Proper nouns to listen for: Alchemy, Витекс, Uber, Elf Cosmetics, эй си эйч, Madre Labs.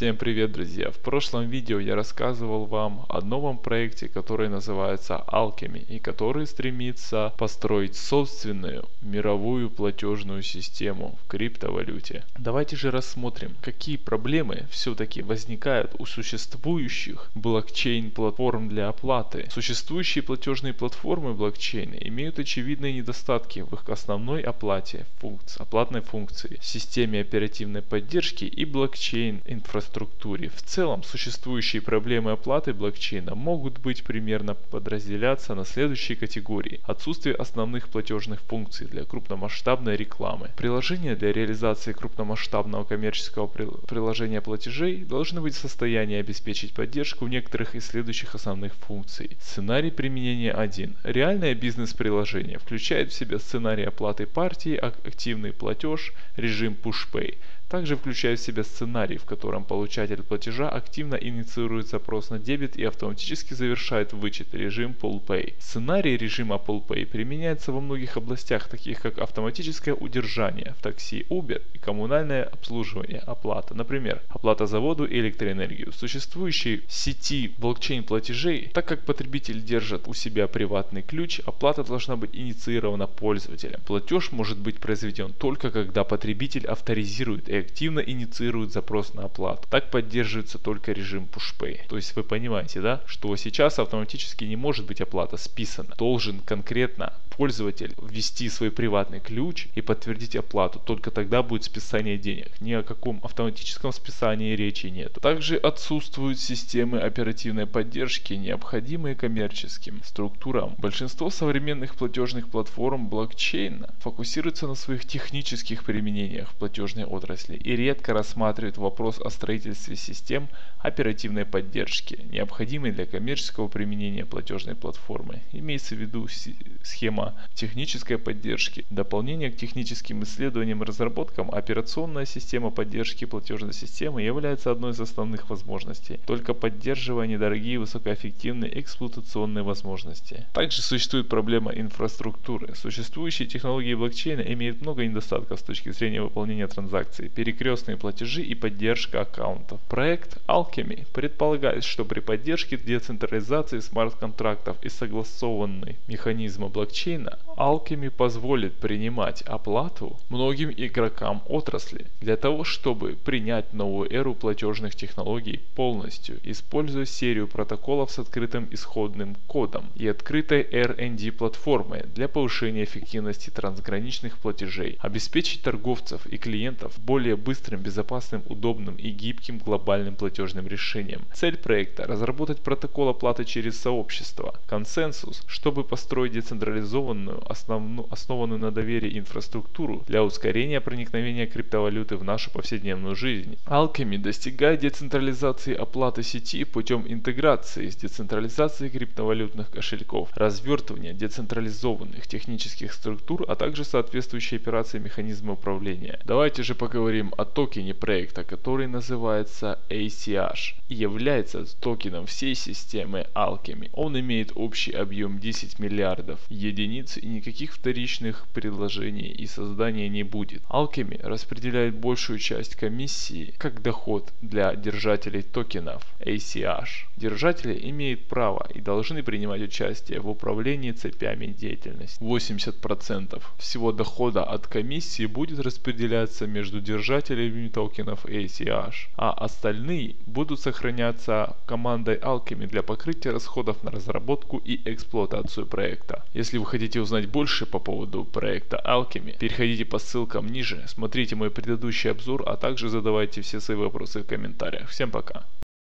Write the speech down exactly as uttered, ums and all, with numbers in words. Всем привет, друзья! В прошлом видео я рассказывал вам о новом проекте, который называется Alchemy и который стремится построить собственную мировую платежную систему в криптовалюте. Давайте же рассмотрим, какие проблемы все-таки возникают у существующих блокчейн-платформ для оплаты. Существующие платежные платформы блокчейна имеют очевидные недостатки в их основной оплате, функции, оплатной функции, системе оперативной поддержки и блокчейн-инфраструктуре. В целом, существующие проблемы оплаты блокчейна могут быть примерно подразделяться на следующие категории. Отсутствие основных платежных функций для крупномасштабной рекламы. Приложения для реализации крупномасштабного коммерческого приложения платежей должны быть в состоянии обеспечить поддержку некоторых из следующих основных функций. Сценарий применения один. Реальное бизнес-приложение включает в себя сценарий оплаты партии, активный платеж, режим PushPay. Также включает в себя сценарий, в котором получатель платежа активно инициирует запрос на дебет и автоматически завершает вычет, режим Pull Pay. Сценарий режима Pull Pay применяется во многих областях, таких как автоматическое удержание в такси, Uber и коммунальное обслуживание, оплата, например, оплата за воду и электроэнергию. Существующие сети блокчейн-платежей, так как потребитель держит у себя приватный ключ, оплата должна быть инициирована пользователем. Платеж может быть произведен только когда потребитель авторизирует и активно инициирует запрос на оплату. Так поддерживается только режим PushPay. То есть вы понимаете, да, что сейчас автоматически не может быть оплата списана. Должен конкретно пользователь ввести свой приватный ключ и подтвердить оплату. Только тогда будет списание денег. Ни о каком автоматическом списании речи нет. Также отсутствуют системы оперативной поддержки, необходимые коммерческим структурам. Большинство современных платежных платформ блокчейна фокусируется на своих технических применениях в платежной отрасли и редко рассматривает вопрос о строительстве систем оперативной поддержки, необходимой для коммерческого применения платежной платформы. Имеется в виду схема технической поддержки. Дополнение к техническим исследованиям и разработкам, операционная система поддержки платежной системы является одной из основных возможностей, только поддерживая недорогие высокоэффективные эксплуатационные возможности. Также существует проблема инфраструктуры. Существующие технологии блокчейна имеют много недостатков с точки зрения выполнения транзакций, перекрестные платежи и поддержка аккаунтов. Проект Alchemy предполагает, что при поддержке децентрализации смарт-контрактов и согласованной механизма блокчейна Alchemy позволит принимать оплату многим игрокам отрасли для того, чтобы принять новую эру платежных технологий полностью, используя серию протоколов с открытым исходным кодом и открытой эр энд ди платформы для повышения эффективности трансграничных платежей, обеспечить торговцев и клиентов более более быстрым, безопасным, удобным и гибким глобальным платежным решением. Цель проекта – разработать протокол оплаты через сообщество, консенсус, чтобы построить децентрализованную, основну, основанную на доверии инфраструктуру для ускорения проникновения криптовалюты в нашу повседневную жизнь. Alchemy достигает децентрализации оплаты сети путем интеграции с децентрализацией криптовалютных кошельков, развертывания децентрализованных технических структур, а также соответствующие операции механизма управления. Давайте же поговорим Говорим о токене проекта, который называется эй си эйч и является токеном всей системы Alchemy. Он имеет общий объем десять миллиардов единиц и никаких вторичных предложений и создания не будет. Alchemy распределяет большую часть комиссии как доход для держателей токенов эй си эйч. Держатели имеют право и должны принимать участие в управлении цепями деятельности. восемьдесят процентов всего дохода от комиссии будет распределяться между держателями держателями токенов эй си эйч, а остальные будут сохраняться командой Alchemy для покрытия расходов на разработку и эксплуатацию проекта. Если вы хотите узнать больше по поводу проекта Alchemy, переходите по ссылкам ниже, смотрите мой предыдущий обзор, а также задавайте все свои вопросы в комментариях. Всем пока!